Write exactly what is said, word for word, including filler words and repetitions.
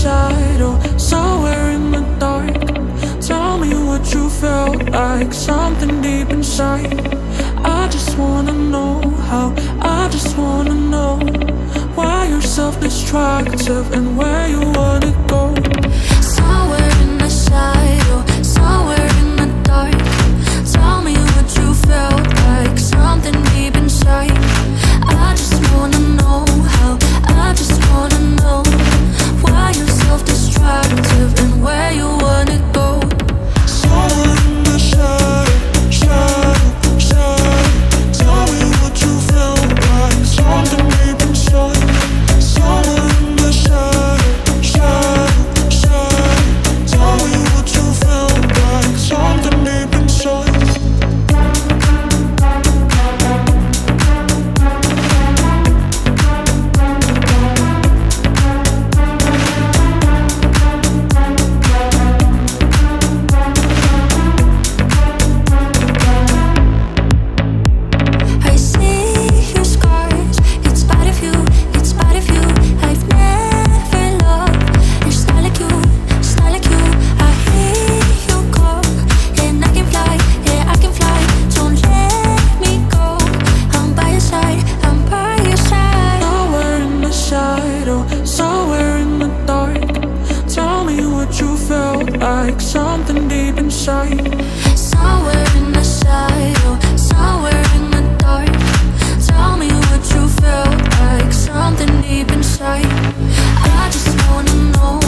suicidal, somewhere in the dark. Tell me what you felt like, something deep inside. I just wanna know how, I just wanna know why you're self-destructive and where you wanna go. Somewhere in the shadow, somewhere in the dark. Tell me what you felt like, something deep inside. I just wanna know how, I just wanna know why you're self-destructive and where you wanna go. Somewhere in the shadow, shadow, shadow. Tell me what you feel like, something deep inside. Somewhere in the shadow, shadow, shadow. Tell me what you feel like, something deep inside. I just wanna know.